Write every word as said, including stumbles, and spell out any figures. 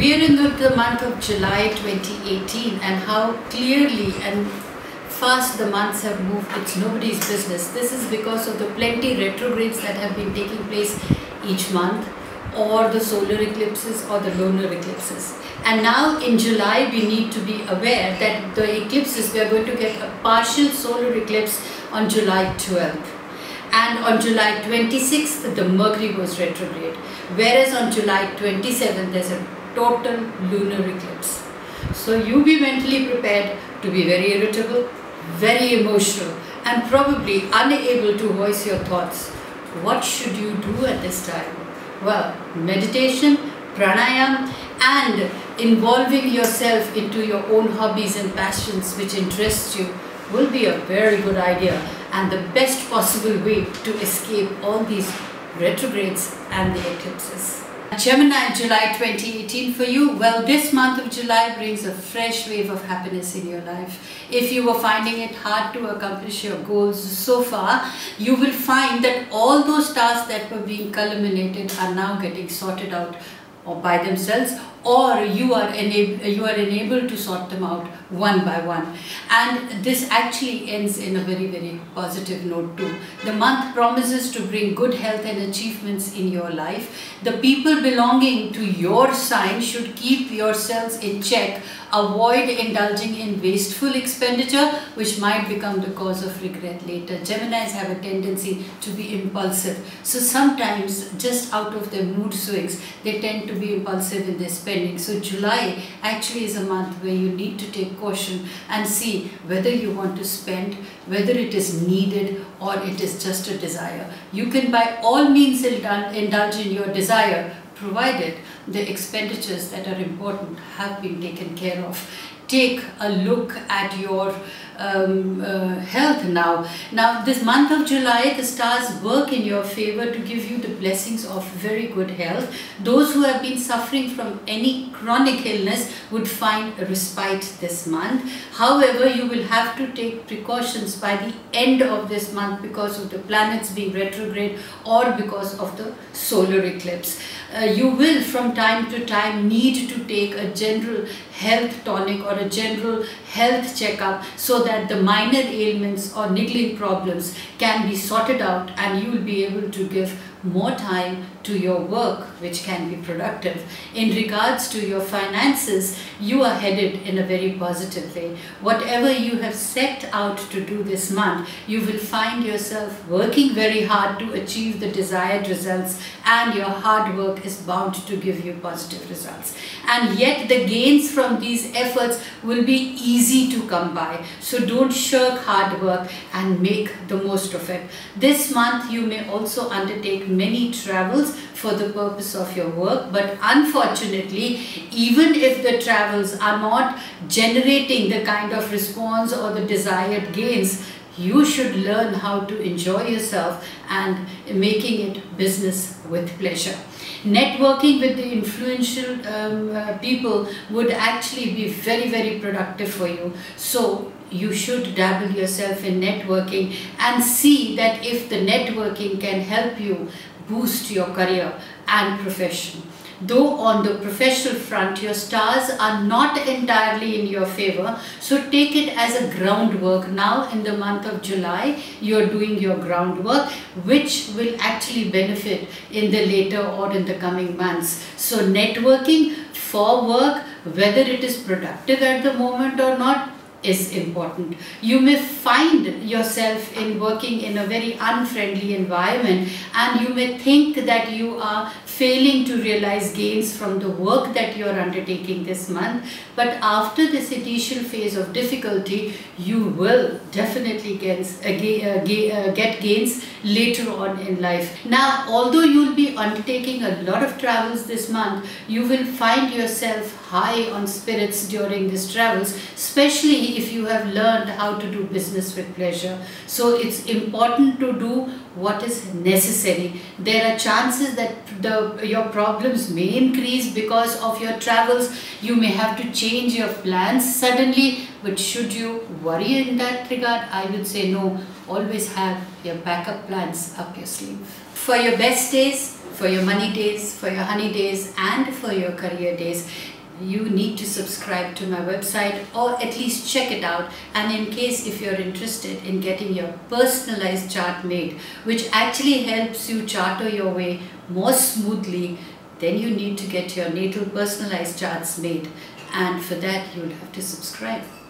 We are in the month of July twenty eighteen, and how clearly and fast the months have moved, it's nobody's business. This is because of the plenty retrogrades that have been taking place each month, or the solar eclipses or the lunar eclipses. And now in July we need to be aware that the eclipses, we are going to get a partial solar eclipse on July twelfth. And on July twenty-sixth the Mercury goes retrograde, whereas on July twenty-seventh there's a total lunar eclipse. So you be mentally prepared to be very irritable, very emotional, and probably unable to voice your thoughts. What should you do at this time? Well, meditation, pranayam, and involving yourself into your own hobbies and passions which interest you will be a very good idea and the best possible way to escape all these retrogrades and the eclipses. Gemini, July twenty eighteen for you. Well, this month of July brings a fresh wave of happiness in your life. If you were finding it hard to accomplish your goals so far, you will find that all those tasks that were being culminated are now getting sorted out or by themselves, or you are enabled you are enabled to sort them out one by one. And this actually ends in a very, very positive note too. The month promises to bring good health and achievements in your life. The people belonging to your sign should keep yourselves in check. Avoid indulging in wasteful expenditure, which might become the cause of regret later. Geminis have a tendency to be impulsive, so sometimes just out of their mood swings they tend to be impulsive in their spending. So July actually is a month where you need to take caution and see whether you want to spend, whether it is needed or it is just a desire. You can by all means indulge in your desire, provided the expenditures that are important have been taken care of. Take a look at your um, uh, health now. Now, this month of July, the stars work in your favor to give you the blessings of very good health. Those who have been suffering from any chronic illness would find a respite this month. However, you will have to take precautions by the end of this month because of the planets being retrograde or because of the solar eclipse. Uh, you will, from time to time, need to take a general health tonic or a general health checkup so that the minor ailments or niggling problems can be sorted out and you will be able to give more time to your work, which can be productive. In regards to your finances, you are headed in a very positive way. Whatever you have set out to do this month, you will find yourself working very hard to achieve the desired results, and your hard work is bound to give you positive results. And yet the gains from these efforts will be easy to come by. So don't shirk hard work and make the most of it. This month you may also undertake many travels for the purpose of your work, but unfortunately, even if the travels are not generating the kind of response or the desired gains, you should learn how to enjoy yourself and making it business with pleasure. Networking with the influential um, uh, people would actually be very, very productive for you. So you should dabble yourself in networking and see that if the networking can help you boost your career and profession. Though on the professional front, your stars are not entirely in your favor, so take it as a groundwork. Now in the month of July, you're doing your groundwork, which will actually benefit in the later or in the coming months. So networking for work, whether it is productive at the moment or not, is important. You may find yourself in working in a very unfriendly environment, and you may think that you are failing to realize gains from the work that you are undertaking this month, but after this initial phase of difficulty, you will definitely get gains later on in life. Now, although you'll be undertaking a lot of travels this month, you will find yourself high on spirits during these travels, especially if you have learned how to do business with pleasure. So it's important to do what is necessary. There are chances that the, your problems may increase because of your travels. You may have to change your plans suddenly, but should you worry in that regard? I would say no. Always have your backup plans up your sleeve. For your best days, for your money days, for your honey days, and for your career days, you need to subscribe to my website or at least check it out. And in case if you're interested in getting your personalized chart made, which actually helps you charter your way more smoothly, then you need to get your natal personalized charts made, and for that you'll have to subscribe.